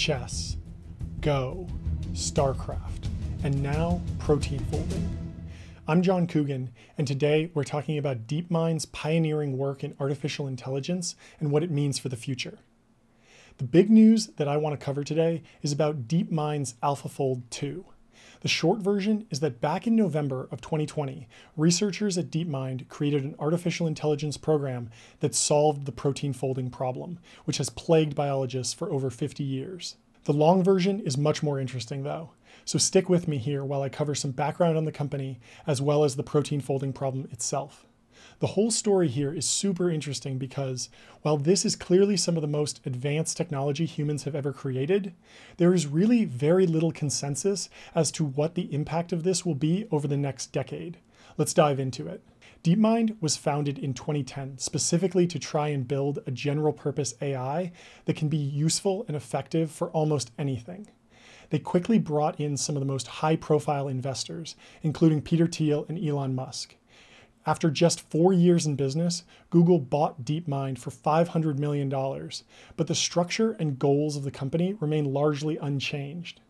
chess, Go, StarCraft, and now protein folding. I'm John Coogan, and today we're talking about DeepMind's pioneering work in artificial intelligence and what it means for the future. The big news that I want to cover today is about DeepMind's AlphaFold 2. The short version is that back in November of 2020, researchers at DeepMind created an artificial intelligence program that solved the protein folding problem, which has plagued biologists for over 50 years. The long version is much more interesting though, so stick with me here while I cover some background on the company as well as the protein folding problem itself. The whole story here is super interesting because, while this is clearly some of the most advanced technology humans have ever created, there is really very little consensus as to what the impact of this will be over the next decade. Let's dive into it. DeepMind was founded in 2010 specifically to try and build a general-purpose AI that can be useful and effective for almost anything. They quickly brought in some of the most high-profile investors, including Peter Thiel and Elon Musk. After just 4 years in business, Google bought DeepMind for $500 million, but the structure and goals of the company remain largely unchanged.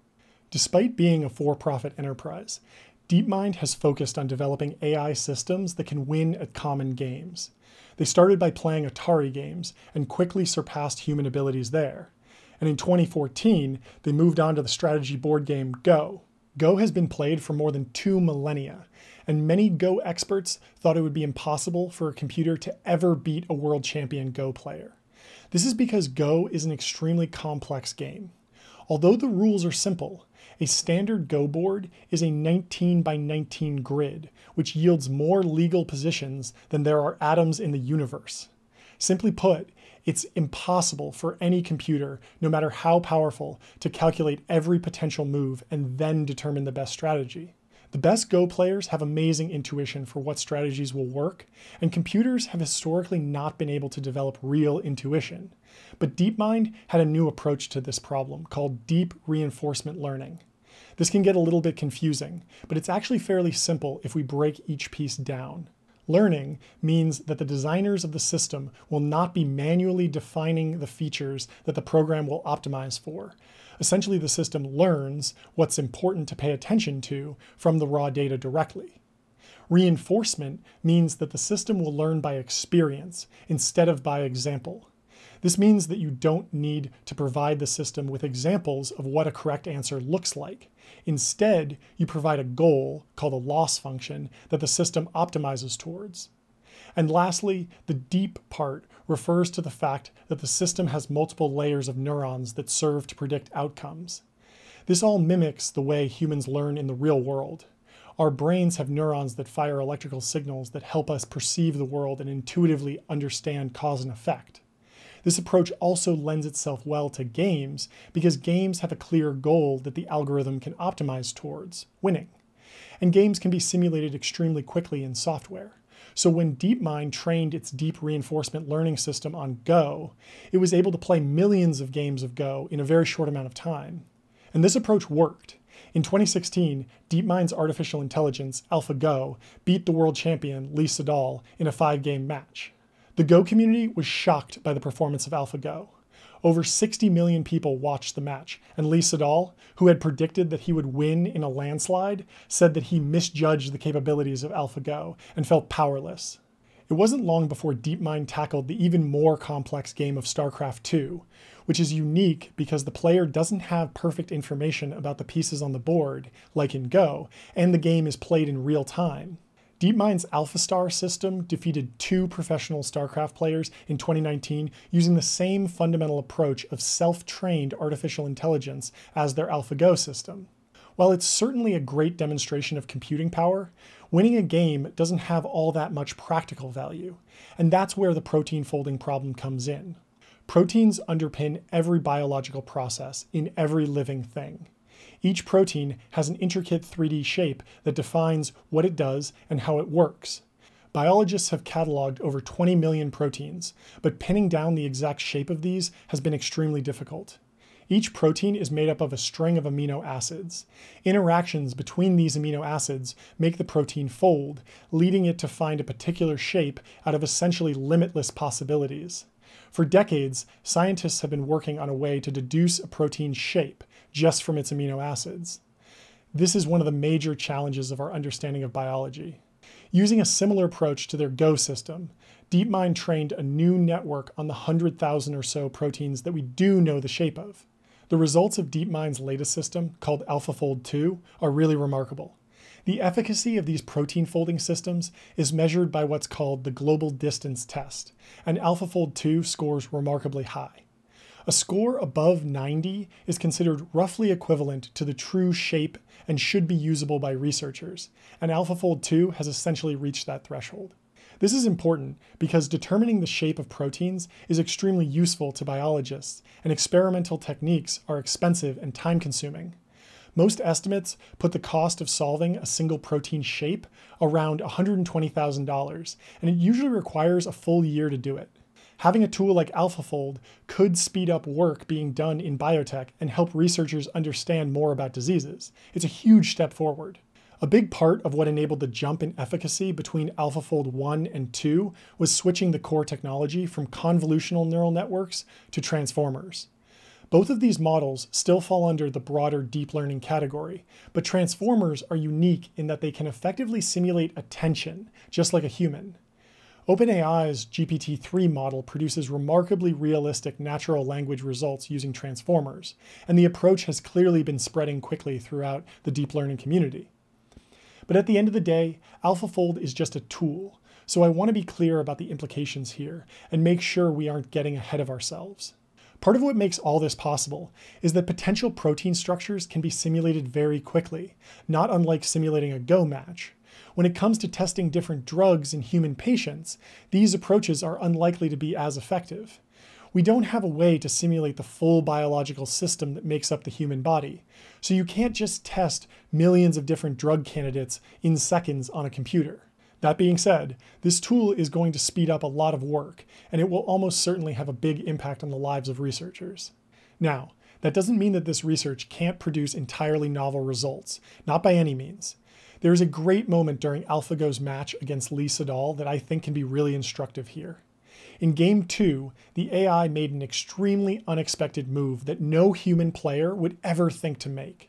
Despite being a for-profit enterprise, DeepMind has focused on developing AI systems that can win at common games. They started by playing Atari games and quickly surpassed human abilities there. And in 2014, they moved on to the strategy board game Go. Go has been played for more than 2 millennia, and many Go experts thought it would be impossible for a computer to ever beat a world champion Go player. This is because Go is an extremely complex game. Although the rules are simple, a standard Go board is a 19 by 19 grid, which yields more legal positions than there are atoms in the universe. Simply put, it's impossible for any computer, no matter how powerful, to calculate every potential move and then determine the best strategy. The best Go players have amazing intuition for what strategies will work, and computers have historically not been able to develop real intuition. But DeepMind had a new approach to this problem called deep reinforcement learning. This can get a little bit confusing, but it's actually fairly simple if we break each piece down. Learning means that the designers of the system will not be manually defining the features that the program will optimize for. Essentially, the system learns what's important to pay attention to from the raw data directly. Reinforcement means that the system will learn by experience instead of by example. This means that you don't need to provide the system with examples of what a correct answer looks like. Instead, you provide a goal, called a loss function, that the system optimizes towards. And lastly, the deep part refers to the fact that the system has multiple layers of neurons that serve to predict outcomes. This all mimics the way humans learn in the real world. Our brains have neurons that fire electrical signals that help us perceive the world and intuitively understand cause and effect. This approach also lends itself well to games because games have a clear goal that the algorithm can optimize towards, winning. And games can be simulated extremely quickly in software. So when DeepMind trained its deep reinforcement learning system on Go, it was able to play millions of games of Go in a very short amount of time. And this approach worked. In 2016, DeepMind's artificial intelligence, AlphaGo, beat the world champion, Lee Sedol, in a 5-game match. The Go community was shocked by the performance of AlphaGo. Over 60 million people watched the match, and Lee Sedol, who had predicted that he would win in a landslide, said that he misjudged the capabilities of AlphaGo and felt powerless. It wasn't long before DeepMind tackled the even more complex game of StarCraft II, which is unique because the player doesn't have perfect information about the pieces on the board, like in Go, and the game is played in real time. DeepMind's AlphaStar system defeated 2 professional StarCraft players in 2019 using the same fundamental approach of self-trained artificial intelligence as their AlphaGo system. While it's certainly a great demonstration of computing power, winning a game doesn't have all that much practical value, and that's where the protein folding problem comes in. Proteins underpin every biological process in every living thing. Each protein has an intricate 3D shape that defines what it does and how it works. Biologists have cataloged over 20 million proteins, but pinning down the exact shape of these has been extremely difficult. Each protein is made up of a string of amino acids. Interactions between these amino acids make the protein fold, leading it to find a particular shape out of essentially limitless possibilities. For decades, scientists have been working on a way to deduce a protein's shape just from its amino acids. This is one of the major challenges of our understanding of biology. Using a similar approach to their Go system, DeepMind trained a new network on the 100,000 or so proteins that we do know the shape of. The results of DeepMind's latest system, called AlphaFold 2, are really remarkable. The efficacy of these protein folding systems is measured by what's called the global distance test, and AlphaFold 2 scores remarkably high. A score above 90 is considered roughly equivalent to the true shape and should be usable by researchers, and AlphaFold 2 has essentially reached that threshold. This is important because determining the shape of proteins is extremely useful to biologists, and experimental techniques are expensive and time-consuming. Most estimates put the cost of solving a single protein shape around $120,000, and it usually requires a full year to do it. Having a tool like AlphaFold could speed up work being done in biotech and help researchers understand more about diseases. It's a huge step forward. A big part of what enabled the jump in efficacy between AlphaFold 1 and 2 was switching the core technology from convolutional neural networks to transformers. Both of these models still fall under the broader deep learning category, but transformers are unique in that they can effectively simulate attention, just like a human. OpenAI's GPT-3 model produces remarkably realistic natural language results using transformers, and the approach has clearly been spreading quickly throughout the deep learning community. But at the end of the day, AlphaFold is just a tool, so I want to be clear about the implications here and make sure we aren't getting ahead of ourselves. Part of what makes all this possible is that potential protein structures can be simulated very quickly, not unlike simulating a Go match. When it comes to testing different drugs in human patients, these approaches are unlikely to be as effective. We don't have a way to simulate the full biological system that makes up the human body, so you can't just test millions of different drug candidates in seconds on a computer. That being said, this tool is going to speed up a lot of work, and it will almost certainly have a big impact on the lives of researchers. Now, that doesn't mean that this research can't produce entirely novel results, not by any means. There is a great moment during AlphaGo's match against Lee Sedol that I think can be really instructive here. In Game 2, the AI made an extremely unexpected move that no human player would ever think to make.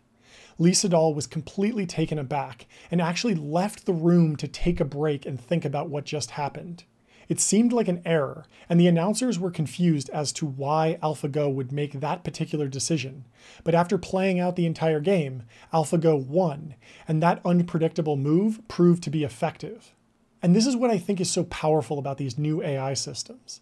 Lee Sedol was completely taken aback and actually left the room to take a break and think about what just happened. It seemed like an error, and the announcers were confused as to why AlphaGo would make that particular decision. But after playing out the entire game, AlphaGo won, and that unpredictable move proved to be effective. And this is what I think is so powerful about these new AI systems.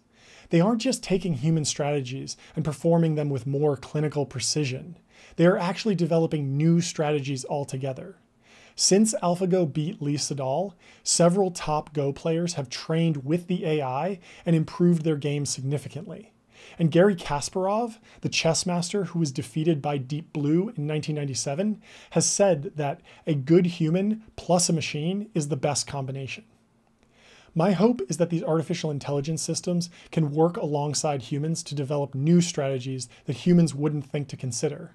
They aren't just taking human strategies and performing them with more clinical precision. They are actually developing new strategies altogether. Since AlphaGo beat Lee Sedol, several top Go players have trained with the AI and improved their game significantly. And Garry Kasparov, the chess master who was defeated by Deep Blue in 1997, has said that a good human plus a machine is the best combination. My hope is that these artificial intelligence systems can work alongside humans to develop new strategies that humans wouldn't think to consider.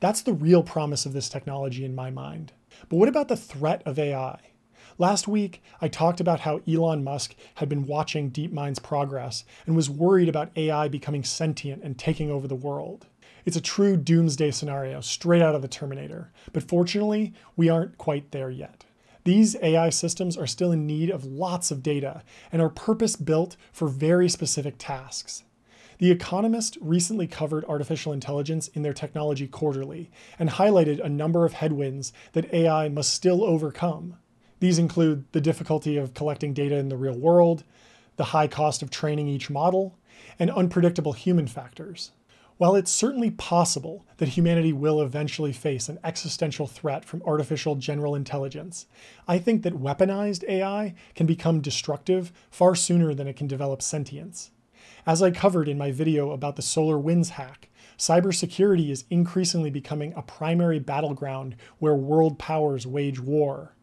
That's the real promise of this technology in my mind. But what about the threat of AI? Last week, I talked about how Elon Musk had been watching DeepMind's progress and was worried about AI becoming sentient and taking over the world. It's a true doomsday scenario, straight out of the Terminator. But fortunately, we aren't quite there yet. These AI systems are still in need of lots of data and are purpose-built for very specific tasks. The Economist recently covered artificial intelligence in their Technology Quarterly and highlighted a number of headwinds that AI must still overcome. These include the difficulty of collecting data in the real world, the high cost of training each model, and unpredictable human factors. While it's certainly possible that humanity will eventually face an existential threat from artificial general intelligence, I think that weaponized AI can become destructive far sooner than it can develop sentience. As I covered in my video about the SolarWinds hack, cybersecurity is increasingly becoming a primary battleground where world powers wage war.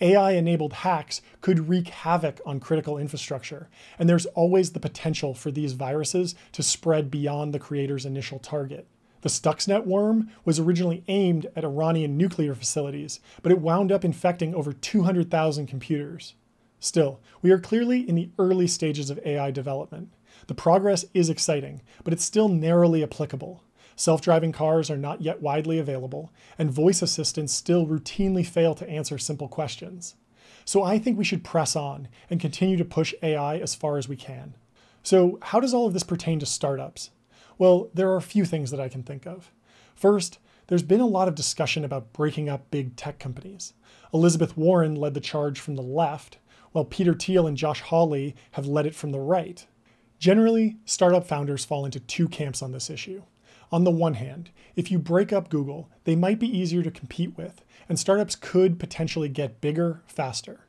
AI-enabled hacks could wreak havoc on critical infrastructure, and there's always the potential for these viruses to spread beyond the creator's initial target. The Stuxnet worm was originally aimed at Iranian nuclear facilities, but it wound up infecting over 200,000 computers. Still, we are clearly in the early stages of AI development. The progress is exciting, but it's still narrowly applicable. Self-driving cars are not yet widely available, and voice assistants still routinely fail to answer simple questions. So I think we should press on and continue to push AI as far as we can. So how does all of this pertain to startups? Well, there are a few things that I can think of. First, there's been a lot of discussion about breaking up big tech companies. Elizabeth Warren led the charge from the left, while Peter Thiel and Josh Hawley have led it from the right. Generally, startup founders fall into two camps on this issue. On the one hand, if you break up Google, they might be easier to compete with, and startups could potentially get bigger, faster.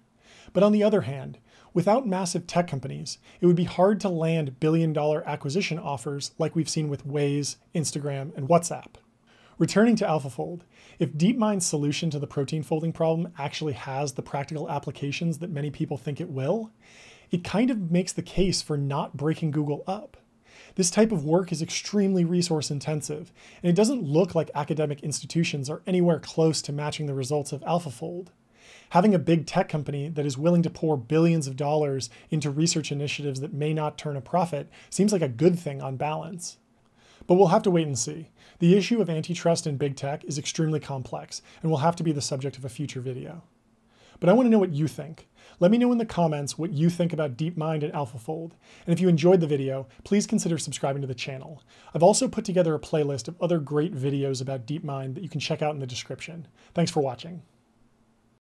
But on the other hand, without massive tech companies, it would be hard to land billion-dollar acquisition offers like we've seen with Waze, Instagram, and WhatsApp. Returning to AlphaFold, if DeepMind's solution to the protein folding problem actually has the practical applications that many people think it will, it kind of makes the case for not breaking Google up. This type of work is extremely resource intensive, and it doesn't look like academic institutions are anywhere close to matching the results of AlphaFold. Having a big tech company that is willing to pour billions of dollars into research initiatives that may not turn a profit seems like a good thing on balance. But we'll have to wait and see. The issue of antitrust in big tech is extremely complex, and will have to be the subject of a future video. But I want to know what you think. Let me know in the comments what you think about DeepMind and AlphaFold. And if you enjoyed the video, please consider subscribing to the channel. I've also put together a playlist of other great videos about DeepMind that you can check out in the description. Thanks for watching.